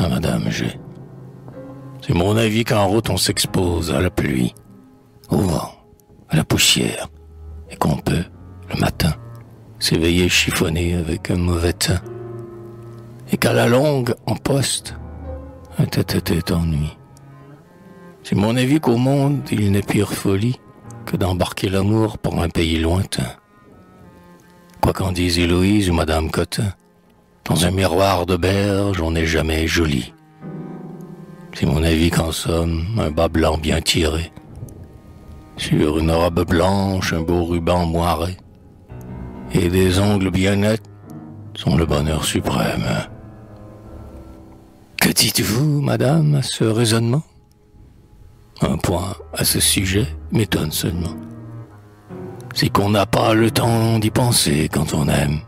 à Madame G. C'est mon avis qu'en route on s'expose à la pluie, au vent, à la poussière, et qu'on peut, le matin, s'éveiller chiffonné avec un mauvais teint, et qu'à la longue, en poste, un tête-à-tête ennui. C'est mon avis qu'au monde, il n'est pire folie que d'embarquer l'amour pour un pays lointain. Quoi qu'en dise Héloïse ou Madame Cotin, dans un miroir de berge, on n'est jamais joli. C'est mon avis qu'en somme, un bas blanc bien tiré, sur une robe blanche, un beau ruban moiré, et des ongles bien nets sont le bonheur suprême. Que dites-vous, madame, à ce raisonnement? Un point à ce sujet m'étonne seulement. C'est qu'on n'a pas le temps d'y penser quand on aime.